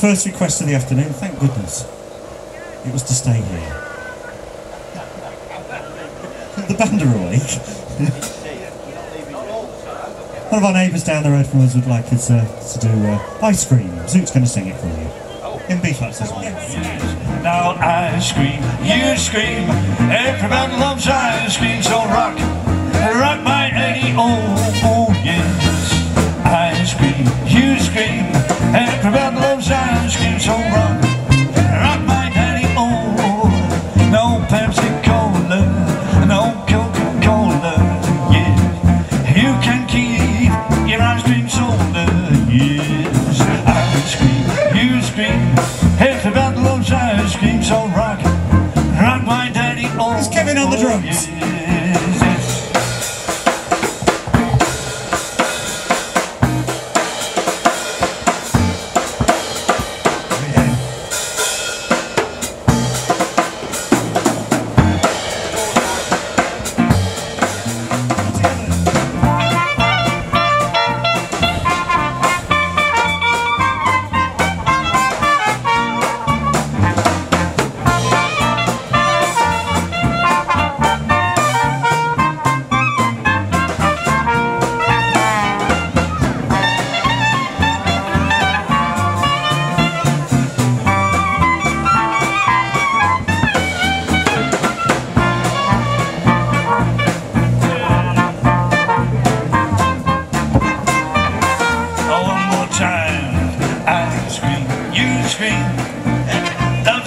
the first request of the afternoon, thank goodness, it was to stay here. The band are awake. One of our neighbours down the road from us would like us to do Ice Cream. Zoot's going to sing it for you. In B-flat, says one. Now ice cream, you scream, every man loves ice cream, so rock, rock my Eddie, oh, yes. Ice cream, you scream, every man loves ice cream, so rock, rock my Eddie, oh. No Pepsi Cola, no Coca-Cola, yeah. You can keep your ice cream shoulder, yes. Ice cream, you scream, everybody loves ice cream, so rock, rock my daddy, oh. It's Kevin on the drums. Yes,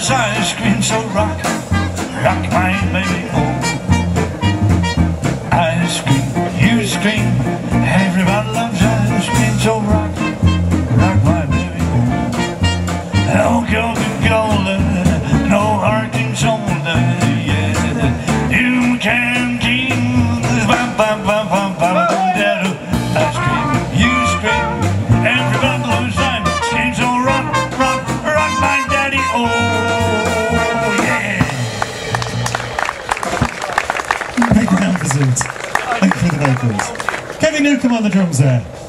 ice cream, so rock, rock my baby home. Ice cream, you scream, everybody loves ice cream, so rock, rock my baby home. No Coca-Cola, no Arkansas, yeah. You can keep this ice cream, you scream, everybody loves ice cream, so rock, rock, rock my daddy home. Kevin Newcomb on the drums there.